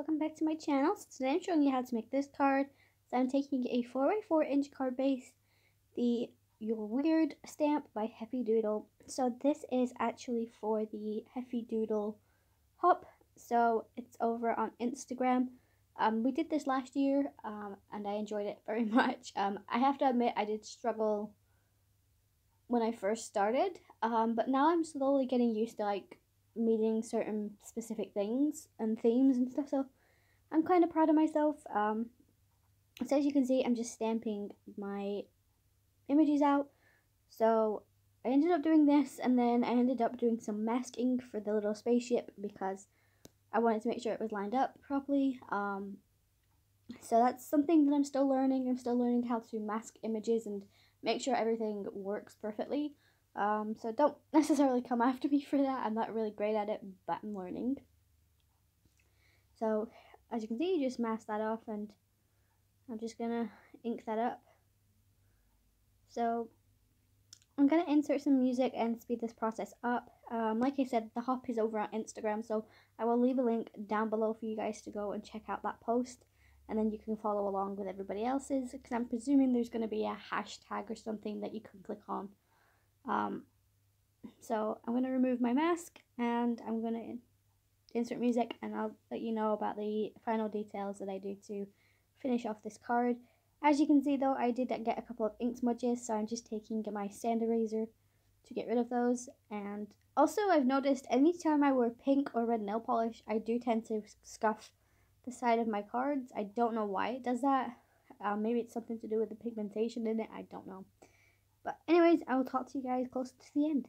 welcome back to my channel. So today I'm showing you how to make this card. So I'm taking a 4x4 inch card base, the Your Weird stamp by Heffy Doodle. So this is actually for the Heffy Doodle hop. So it's over on Instagram. We did this last year and I enjoyed it very much. I have to admit I did struggle when I first started, but now I'm slowly getting used to like meeting certain specific things and themes and stuff, so I'm kind of proud of myself. So as you can see, I'm just stamping my images out. So I ended up doing this, and then I ended up doing some masking for the little spaceship because I wanted to make sure it was lined up properly. So that's something that I'm still learning. I'm still learning how to mask images and make sure everything works perfectly. So don't necessarily come after me for that. I'm not really great at it, but I'm learning. So as you can see, you just mask that off, and I'm just gonna ink that up. So I'm gonna insert some music and speed this process up. Like I said, the hop is over on Instagram, so I will leave a link down below for you guys to go and check out that post, and then you can follow along with everybody else's, because I'm presuming there's gonna be a hashtag or something that you can click on. So I'm going to remove my mask, and I'm going to insert music, and I'll let you know about the final details that I do to finish off this card. As you can see though, I did get a couple of ink smudges, so I'm just taking my sand eraser to get rid of those. And also I've noticed anytime I wear pink or red nail polish, I do tend to scuff the side of my cards. I don't know why it does that. Maybe it's something to do with the pigmentation in it, I don't know. But anyways, I will talk to you guys close to the end.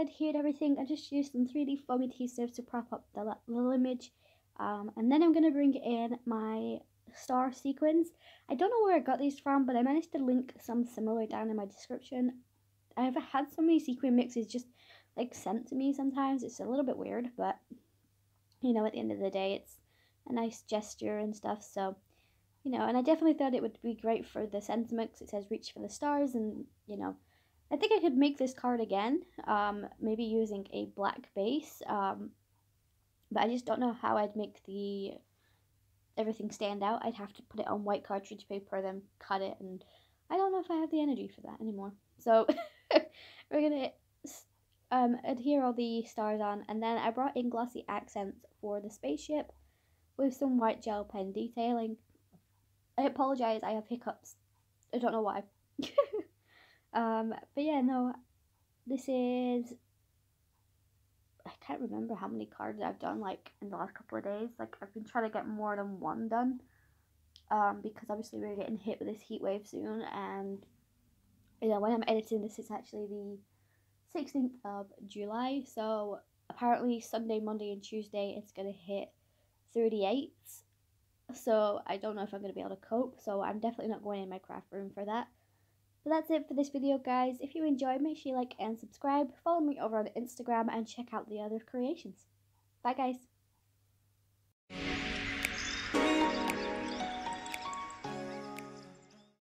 Adhered everything. I just used some 3D foam adhesive to prop up the little image, and then I'm gonna bring in my star sequins. I don't know where I got these from, but I managed to link some similar down in my description. I've had so many sequin mixes just like sent to me sometimes. It's a little bit weird, but you know, at the end of the day, it's a nice gesture and stuff. So you know, and I definitely thought it would be great for the sentiment, because it says reach for the stars, and you know, I think I could make this card again, maybe using a black base, but I just don't know how I'd make the everything stand out. I'd have to put it on white cartridge paper, then cut it, and I don't know if I have the energy for that anymore. So we're gonna adhere all the stars on, and then I brought in Glossy Accents for the spaceship with some white gel pen detailing. I apologize, I have hiccups, I don't know why. But yeah, no, this is, I can't remember how many cards I've done like in the last couple of days. Like I've been trying to get more than one done, because obviously we're getting hit with this heat wave soon, and you know, when I'm editing this, it's actually the 16th of July, so apparently Sunday, Monday and Tuesday it's going to hit 38, so I don't know if I'm going to be able to cope, so I'm definitely not going in my craft room for that. But that's it for this video, guys. If you enjoyed, make sure you like and subscribe, follow me over on Instagram and check out the other creations. Bye guys.